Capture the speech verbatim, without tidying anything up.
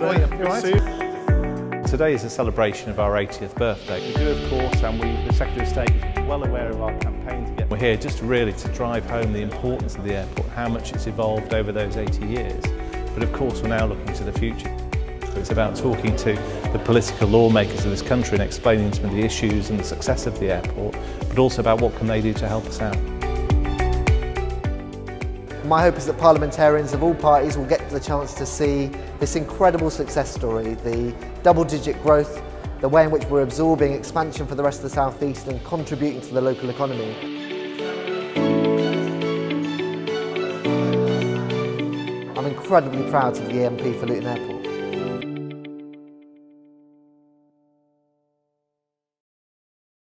morning. Good morning. Today is a celebration of our eightieth birthday. We do, of course, and we, the Secretary of State is well aware of our campaign to get. We're here just really to drive home the importance of the airport, how much it's evolved over those eighty years. But of course, we're now looking to the future. It's about talking to the political lawmakers of this country and explaining some of the issues and the success of the airport, but also about what can they do to help us out. My hope is that parliamentarians of all parties will get the chance to see this incredible success story, the double-digit growth, the way in which we're absorbing expansion for the rest of the South East and contributing to the local economy. I'm incredibly proud to be the M P for Luton Airport.